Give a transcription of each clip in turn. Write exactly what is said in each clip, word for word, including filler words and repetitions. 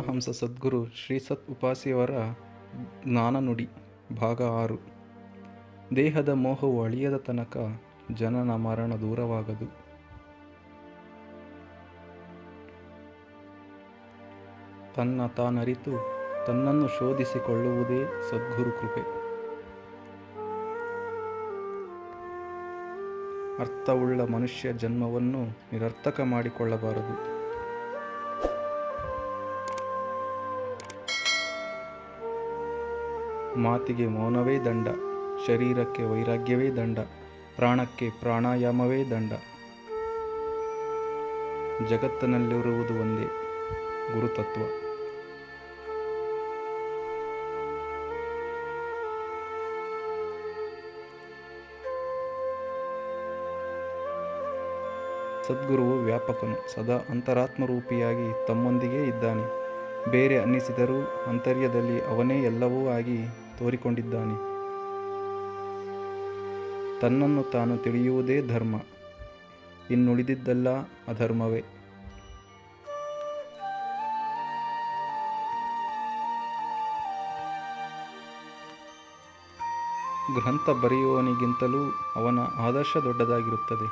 ಪರಮಹಂಸ ಸದ್ಗುರು ಶ್ರೀ ಸತ್ಉಪಾಸಿಯವರ ಜ್ಞಾನ ನುಡಿ ಭಾಗ ಆರು. ದೇಹದ ಮೋಹವು ಅಳಿಯದ ತನಕ ಜನನ ಮರಣ ದೂರವಾಗದು. ತನ್ನ ತಾನರಿತು ತನ್ನನ್ನು ಶೋಧಿಸಿಕೊಳ್ಳುವುದೇ ಸದ್ಗುರು ಕೃಪೆ. ಅರ್ಥವುಳ್ಳ ಮನುಷ್ಯ ಜನ್ಮವನ್ನು ನಿರರ್ಥಕ ಮಾಡಿಕೊಳ್ಳಬಾರದು. ಮಾತಿಗೆ ಮೌನವೇ ದಂಡ, ಶರೀರಕ್ಕೆ ವೈರಾಗ್ಯವೇ ದಂಡ, ಪ್ರಾಣಕ್ಕೆ ಪ್ರಾಣಾಯಾಮವೇ ದಂಡ. ಜಗತ್ತಿನಲ್ಲಿರುವುದು ಒಂದೇ ಗುರುತತ್ವ. ಸದ್ಗುರುವು ವ್ಯಾಪಕನು, ಸದಾ ಅಂತರಾತ್ಮರೂಪಿಯಾಗಿ ತಮ್ಮೊಂದಿಗೇ ಇದ್ದಾನೆ. ಬೇರೆ ಅನ್ನಿಸಿದರೂ ಅಂತರ್ಯದಲ್ಲಿ ಅವನೇ ಎಲ್ಲವೂ ಆಗಿ ತೋರಿಕೊಂಡಿದ್ದಾನೆ. ತನ್ನನ್ನು ತಾನು ತಿಳಿಯುವುದೇ ಧರ್ಮ, ಇನ್ನುಳಿದಿದ್ದೆಲ್ಲ ಅಧರ್ಮವೇ. ಗ್ರಂಥ ಬರೆಯುವವನಿಗಿಂತಲೂ ಅವನ ಆದರ್ಶ ದೊಡ್ಡದಾಗಿರುತ್ತದೆ.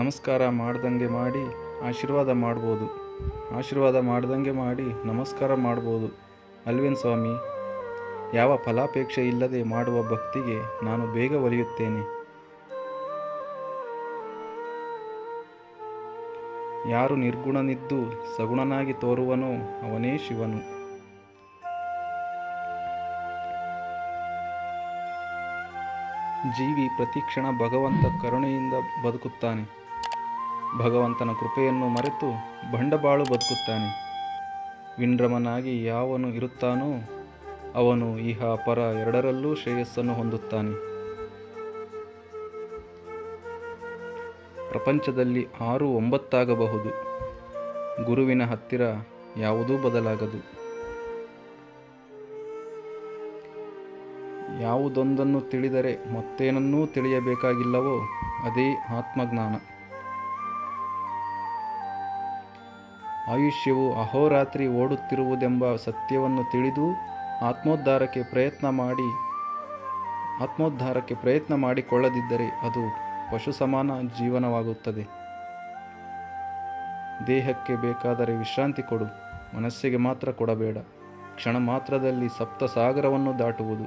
ನಮಸ್ಕಾರ ಮಾಡ್ದಂಗೆ ಮಾಡಿ ಆಶೀರ್ವಾದ ಮಾಡ್ಬೋದು, ಆಶೀರ್ವಾದ ಮಾಡ್ದಂಗೆ ಮಾಡಿ ನಮಸ್ಕಾರ ಮಾಡ್ಬೋದು. ಅಲ್ವೇನ್ ಸ್ವಾಮಿ? ಯಾವ ಫಲಾಪೇಕ್ಷೆ ಇಲ್ಲದೆ ಮಾಡುವ ಭಕ್ತಿಗೆ ನಾನು ಬೇಗ ಒಲಿಯುತ್ತೇನೆ. ಯಾರು ನಿರ್ಗುಣನಿದ್ದು ಸಗುಣನಾಗಿ ತೋರುವನೋ ಅವನೇ ಶಿವನು. ಜೀವಿ ಪ್ರತಿಕ್ಷಣ ಭಗವಂತ ಕರುಣೆಯಿಂದ ಬದುಕುತ್ತಾನೆ. ಭಗವಂತನ ಕೃಪೆಯನ್ನು ಮರೆತು ಬಂಡಬಾಳು ಬದುಕುತ್ತಾನೆ. ವಿನಮ್ರನಾಗಿ ಯಾವನು ಇರುತ್ತಾನೋ ಅವನು ಇಹ ಪರ ಎರಡರಲ್ಲೂ ಶ್ರೇಯಸ್ಸನ್ನು ಹೊಂದುತ್ತಾನೆ. ಪ್ರಪಂಚದಲ್ಲಿ ಆರು ಒಂಬತ್ತಾಗಬಹುದು, ಗುರುವಿನ ಹತ್ತಿರ ಯಾವುದೂ ಬದಲಾಗದು. ಯಾವುದೊಂದನ್ನು ತಿಳಿದರೆ ಮತ್ತೇನನ್ನೂ ತಿಳಿಯಬೇಕಾಗಿಲ್ಲವೋ ಅದೇ ಆತ್ಮಜ್ಞಾನ. ಆಯುಷ್ಯವು ಅಹೋರಾತ್ರಿ ಓಡುತ್ತಿರುವುದೆಂಬ ಸತ್ಯವನ್ನು ತಿಳಿದು ಆತ್ಮೋದ್ಧಾರಕ್ಕೆ ಪ್ರಯತ್ನ ಮಾಡಿ ಆತ್ಮೋದ್ಧಾರಕ್ಕೆ ಪ್ರಯತ್ನ ಮಾಡಿಕೊಳ್ಳದಿದ್ದರೆ ಅದು ಪಶು ಸಮಾನ ಜೀವನವಾಗುತ್ತದೆ. ದೇಹಕ್ಕೆ ಬೇಕಾದರೆ ವಿಶ್ರಾಂತಿ ಕೊಡು, ಮನಸ್ಸಿಗೆ ಮಾತ್ರ ಕೊಡಬೇಡ. ಕ್ಷಣ ಮಾತ್ರದಲ್ಲಿ ಸಪ್ತ ಸಾಗರವನ್ನು ದಾಟುವುದು.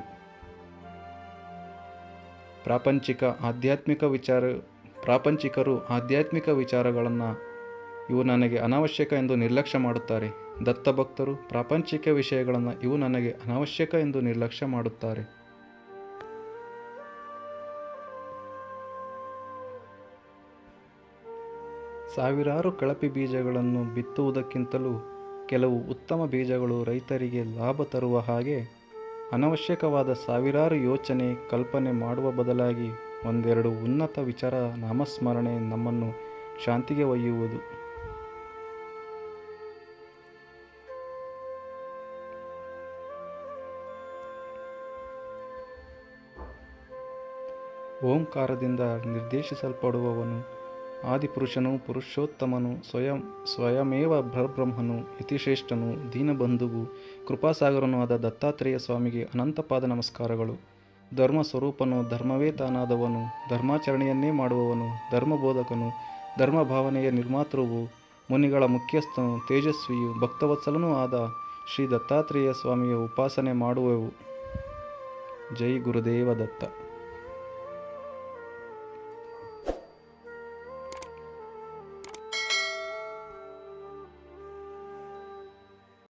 ಪ್ರಾಪಂಚಿಕ ಆಧ್ಯಾತ್ಮಿಕ ವಿಚಾರ ಪ್ರಾಪಂಚಿಕರು ಆಧ್ಯಾತ್ಮಿಕ ವಿಚಾರಗಳನ್ನು ಇವು ನನಗೆ ಅನಾವಶ್ಯಕ ಎಂದು ನಿರ್ಲಕ್ಷ್ಯ ಮಾಡುತ್ತಾರೆ. ದತ್ತಭಕ್ತರು ಪ್ರಾಪಂಚಿಕ ವಿಷಯಗಳನ್ನು ಇವು ನನಗೆ ಅನಾವಶ್ಯಕ ಎಂದು ನಿರ್ಲಕ್ಷ್ಯ ಮಾಡುತ್ತಾರೆ. ಸಾವಿರಾರು ಕಳಪೆ ಬೀಜಗಳನ್ನು ಬಿತ್ತುವುದಕ್ಕಿಂತಲೂ ಕೆಲವು ಉತ್ತಮ ಬೀಜಗಳು ರೈತರಿಗೆ ಲಾಭ ತರುವ ಹಾಗೆ ಅನವಶ್ಯಕವಾದ ಸಾವಿರಾರು ಯೋಚನೆ ಕಲ್ಪನೆ ಮಾಡುವ ಬದಲಾಗಿ ಒಂದೆರಡು ಉನ್ನತ ವಿಚಾರ ನಾಮಸ್ಮರಣೆ ನಮ್ಮನ್ನು ಶಾಂತಿಗೆ ಒಯ್ಯುವುದು. ಓಂಕಾರದಿಂದ ನಿರ್ದೇಶಿಸಲ್ಪಡುವವನು ಆದಿಪುರುಷನು, ಪುರುಷೋತ್ತಮನು, ಸ್ವಯಂ ಸ್ವಯಮೇವ ಪರಬ್ರಹ್ಮನು, ಯತಿಶ್ರೇಷ್ಠನು, ದೀನಬಂಧುವು, ಕೃಪಾಸಾಗರನೂ ಆದ ದತ್ತಾತ್ರೇಯ ಸ್ವಾಮಿಗೆ ಅನಂತಪಾದ ನಮಸ್ಕಾರಗಳು. ಧರ್ಮ ಸ್ವರೂಪನು, ಧರ್ಮವೇ ತಾನಾದವನು, ಧರ್ಮಾಚರಣೆಯನ್ನೇ ಮಾಡುವವನು, ಧರ್ಮಬೋಧಕನು, ಧರ್ಮಭಾವನೆಯ ನಿರ್ಮಾತೃವು, ಮುನಿಗಳ ಮುಖ್ಯಸ್ಥನು, ತೇಜಸ್ವಿಯು, ಭಕ್ತವತ್ಸಲನೂ ಆದ ಶ್ರೀ ದತ್ತಾತ್ರೇಯ ಸ್ವಾಮಿಯ ಉಪಾಸನೆ ಮಾಡುವೆವು. ಜೈ ಗುರುದೇವ ದತ್ತ.